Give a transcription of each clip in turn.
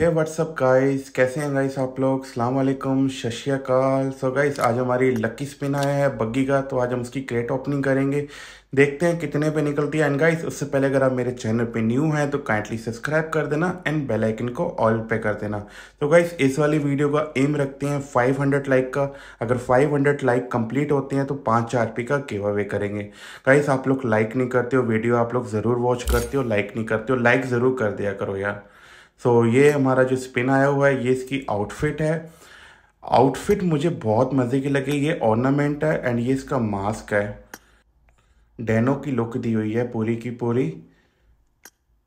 हे WhatsApp guys, कैसे हैं guys आप लोग? अस्सलाम वालेकुम, सत श्री अकाल। सो गाइस, आज हमारी लकी स्पिन आया है बग्गी का, तो आज हम उसकी क्रेट ओपनिंग करेंगे, देखते हैं कितने पे निकलती है। एंड गाइस, उससे पहले अगर आप मेरे चैनल पे न्यू हैं तो काइंडली सब्सक्राइब कर देना एंड बेल आइकन को ऑल पे कर देना। तो गाइस, इस वाली वीडियो का एम रखते हैं 500 लाइक का। अगर 500 लाइक कंप्लीट होते हैं तो 5,000 का गिव अवे करेंगे। गाइस, आप लोग लाइक नहीं करते हो, वीडियो आप लोग ज़रूर वॉच करते हो, लाइक नहीं करते हो, लाइक ज़रूर कर दिया करो यार। सो ये हमारा जो स्पिन आया हुआ है, ये इसकी आउटफिट है। आउटफिट मुझे बहुत मज़े की लगी। ये ऑर्नामेंट है एंड ये इसका मास्क है। डेनो की लुक दी हुई है पूरी की पूरी।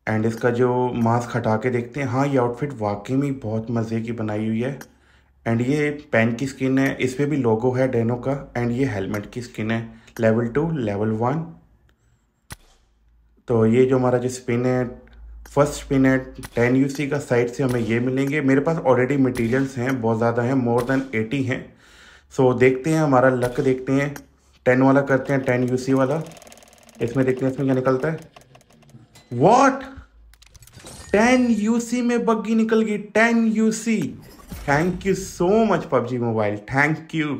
एंड इसका जो मास्क हटा के देखते हैं, हाँ ये आउटफिट वाकई में बहुत मज़े की बनाई हुई है। एंड ये पेन की स्किन है, इस पर भी लोगो है डेनो का। एंड ये हेलमेट की स्किन है, लेवल 2 लेवल 1। तो ये जो हमारा जो स्पिन है, फर्स्ट स्पिन है 10 UC का। साइड से हमें ये मिलेंगे। मेरे पास ऑलरेडी मटेरियल्स हैं, बहुत ज़्यादा हैं, more than 80 हैं। सो देखते हैं हमारा लक, देखते हैं 10 वाला करते हैं, 10 UC वाला। इसमें देखते हैं इसमें क्या निकलता है। व्हाट, 10 UC में बग्गी निकल गई। 10 UC, thank you so much PUBG mobile, thank you.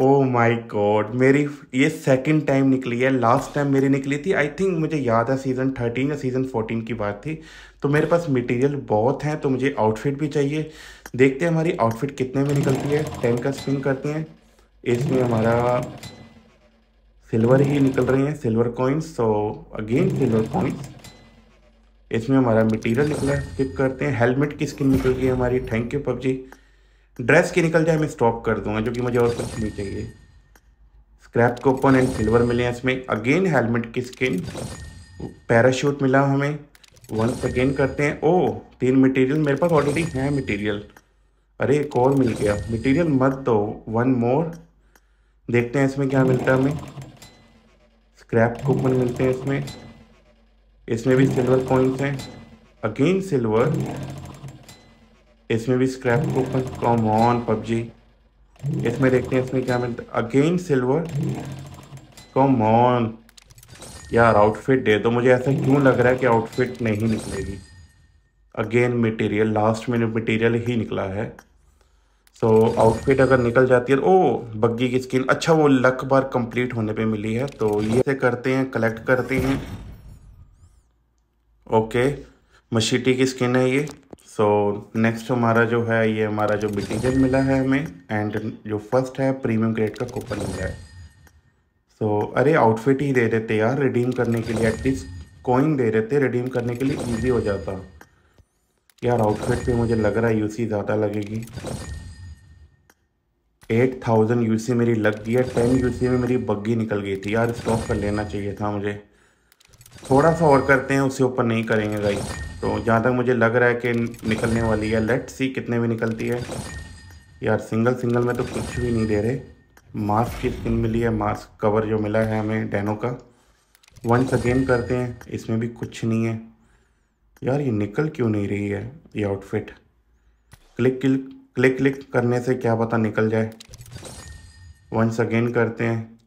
Oh my god, मेरी ये सेकंड टाइम निकली है। लास्ट टाइम मेरी निकली थी, आई थिंक मुझे याद है सीज़न 13 या सीज़न 14 की बात थी। तो मेरे पास मटेरियल बहुत हैं, तो मुझे आउटफिट भी चाहिए। देखते हैं हमारी आउटफिट कितने में निकलती है। 10 का स्पिन करते हैं। इसमें हमारा सिल्वर ही निकल रही हैं, सिल्वर कॉइन्स। तो अगेन सिल्वर कॉइन्स। इसमें हमारा मटीरियल निकला है, स्किप करते हैं। हेलमेट की स्किन निकल गई हमारी, थैंक यू PUBG। ड्रेस की निकल जाए मैं स्टॉप कर दूंगा, जो कि मुझे और कुछ नहीं चाहिए। स्क्रैप कूपन एंड सिल्वर मिले हैं इसमें। अगेन हेलमेट की स्किन, पैराशूट मिला हमें। वंस अगेन करते हैं। ओ, 3 मटेरियल मेरे पास ऑलरेडी हैं मटेरियल। अरे एक और मिल गया मटेरियल, मत दो, 1 मोर। देखते हैं इसमें क्या मिलता है हमें। स्क्रैप कूपन मिलते हैं इसमें। इसमें भी सिल्वर कॉइन्स हैं, अगेन सिल्वर। इसमें भी scrap coupon, come on PUBG। इसमें देखते हैं इसमें क्या मिलता है, अगेन सिल्वर, कम ऑन यार आउटफिट दे दो। मुझे ऐसा क्यों लग रहा है कि आउटफिट नहीं निकलेगी। अगेन मटेरियल, लास्ट में मटेरियल ही निकला है। सो आउटफिट अगर निकल जाती है, ओ बग्गी की स्किन। अच्छा, वो लक बार कंप्लीट होने पे मिली है, तो ये से करते हैं, कलेक्ट करते हैं। ओके, मशीटी की स्किन है ये। सो नेक्स्ट हमारा जो है, ये हमारा जो मटीरियल मिला है हमें। एंड जो फर्स्ट है प्रीमियम ग्रेड का कूपन मिला है। सो अरे आउटफिट ही दे देते यार रिडीम करने के लिए, एटलीस्ट कॉइन दे देते, रिडीम करने के लिए इजी हो जाता यार। आउटफिट पे मुझे लग रहा है UC ज़्यादा लगेगी। 8,000 UC मेरी लग गई है। 10 UC में मेरी बग्गी निकल गई थी यार, स्टॉप कर लेना चाहिए था मुझे। थोड़ा सा और करते हैं, उससे ऊपर नहीं करेंगे गाइस। तो जहाँ तक मुझे लग रहा है कि निकलने वाली है। लेट्स सी कितने में निकलती है यार। सिंगल सिंगल में तो कुछ भी नहीं दे रहे। मास्क की स्किन मिली है, मास्क कवर जो मिला है हमें डेनो का। वंस अगेन करते हैं। इसमें भी कुछ नहीं है यार। ये निकल क्यों नहीं रही है ये आउटफिट? क्लिक करने से क्या पता निकल जाए। वंस अगेन करते हैं।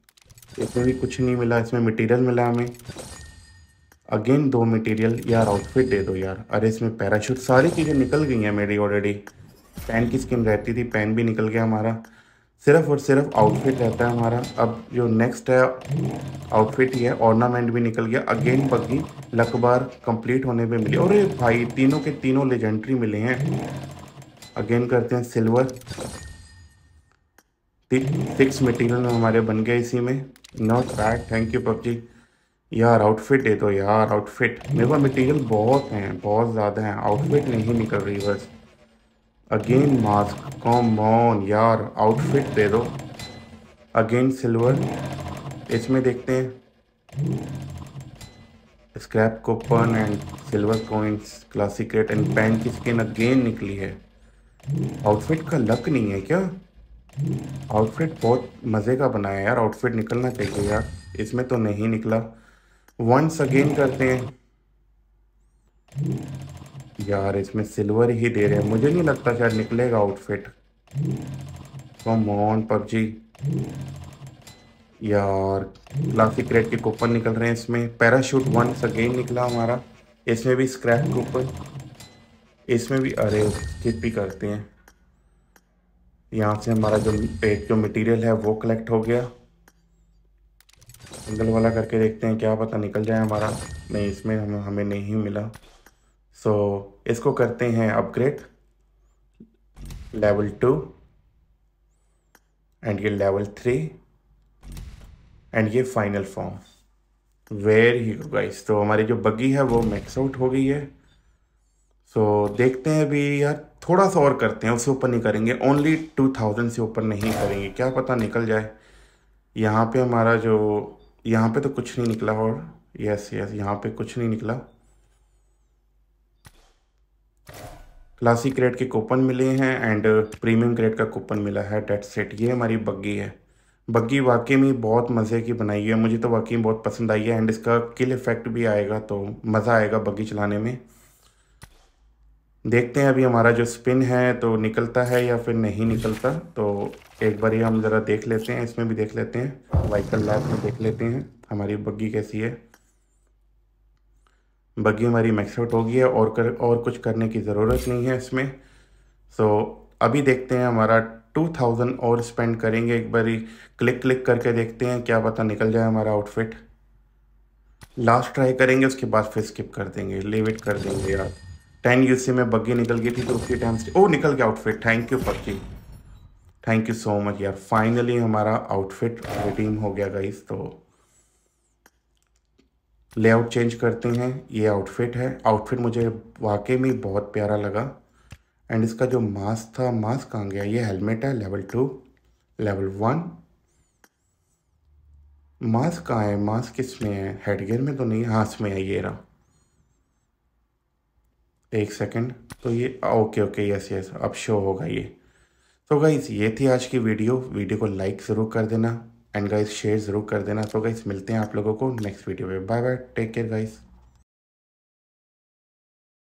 इसमें भी कुछ नहीं मिला। इसमें मटेरियल मिला हमें, अगेन 2 मटेरियल। यार आउटफिट दे दो यार। अरे इसमें पैराशूट, सारी चीज़ें निकल गई हैं मेरी ऑलरेडी। पेन की स्किन रहती थी, पेन भी निकल गया हमारा। सिर्फ और सिर्फ आउटफिट रहता है हमारा। अब जो नेक्स्ट है आउटफिट, ये ऑर्नामेंट भी निकल गया। Again buggy, luck bar complete होने पे मिली। अरे भाई, तीनों के तीनों लेजेंडरी मिले हैं। अगेन करते हैं सिल्वर। 6 मटेरियल हमारे बन गए इसी में। Not bad, thank you PUBG। यार आउटफिट दे दो यार, आउटफिट। मेरे पास मटेरियल बहुत हैं, बहुत ज़्यादा हैं, आउटफिट नहीं निकल रही बस। अगेन मास्क, कम ऑन यार आउटफिट दे दो। Again silver. इसमें देखते हैं scrap coupon and silver coins, classic rate and pen की स्किन अगेन निकली है। आउटफिट का लक नहीं है क्या? आउटफिट बहुत मज़े का बनाया यार, आउटफिट निकलना चाहिए यार। इसमें तो नहीं निकला। वंस अगेन करते हैं यार। इसमें सिल्वर ही दे रहे हैं, मुझे नहीं लगता शायद निकलेगा आउटफिट। कम ऑन PUBG यार। क्लासिक रेट के कूपन निकल रहे हैं इसमें। पैराशूट वंस अगेन निकला हमारा। इसमें भी स्क्रैप कूपन। इसमें भी अरे स्किप भी करते हैं। यहाँ से हमारा जो पेट जो मटेरियल है वो कलेक्ट हो गया। सिंगल वाला करके देखते हैं, क्या पता निकल जाए हमारा। नहीं, इसमें हमें नहीं मिला। सो इसको करते हैं अपग्रेड लेवल 2 एंड ये लेवल 3 एंड ये final form. Very you guys, तो हमारी जो बग्गी है वो मैक्स आउट हो गई है। सो देखते हैं अभी यार, थोड़ा सा और करते हैं, उससे ऊपर नहीं करेंगे। ओनली 2000 से ऊपर नहीं करेंगे, क्या पता निकल जाए। यहाँ पे हमारा जो यहाँ पे तो कुछ नहीं निकला, और यस यस यहाँ पे कुछ नहीं निकला। क्लासिक ग्रेड के कूपन मिले हैं एंड प्रीमियम ग्रेड का कूपन मिला है। डेट्स इट, ये हमारी बग्गी है। बग्गी वाकई में बहुत मज़े की बनाई है, मुझे तो वाकई में बहुत पसंद आई है एंड इसका किल इफेक्ट भी आएगा, तो मज़ा आएगा बग्गी चलाने में। देखते हैं अभी हमारा जो स्पिन है तो निकलता है या फिर नहीं निकलता। तो एक बार ये हम ज़रा देख लेते हैं, इसमें भी देख लेते हैं, वाइकल लैब में देख लेते हैं हमारी बग्गी कैसी है। बग्गी हमारी मैक्स आउट हो गई है और कुछ करने की ज़रूरत नहीं है इसमें। सो अभी देखते हैं, हमारा 2000 और स्पेंड करेंगे। एक बार क्लिक करके देखते हैं, क्या पता निकल जाए हमारा आउटफिट। लास्ट ट्राई करेंगे, उसके बाद फिर स्किप कर देंगे, लीव इट कर देंगे यार। 10 UC में बग्गी निकल गई थी तो उसके टाइम से ओ निकल गया outfit. Thank you PUBG, thank you so much यार। फाइनली हमारा आउटफिट रिडीम हो गया गाइस। तो लेआउट चेंज करते हैं, ये आउटफिट है। आउटफिट मुझे वाकई में बहुत प्यारा लगा एंड इसका जो मास्क था, मास्क कहाँ गया? ये हेलमेट है लेवल 2 लेवल 1। मास्क कहाँ है? मास्क इसमें है, हेडगियर में तो नहीं। हाँ इसमें है, ये रहा। एक सेकंड, तो ये ओके ओके यस यस अब शो होगा ये। तो गाइस ये थी आज की वीडियो को लाइक ज़रूर कर देना एंड गाइस शेयर ज़रूर कर देना। तो गाइस मिलते हैं आप लोगों को नेक्स्ट वीडियो में। Bye bye, take care guys.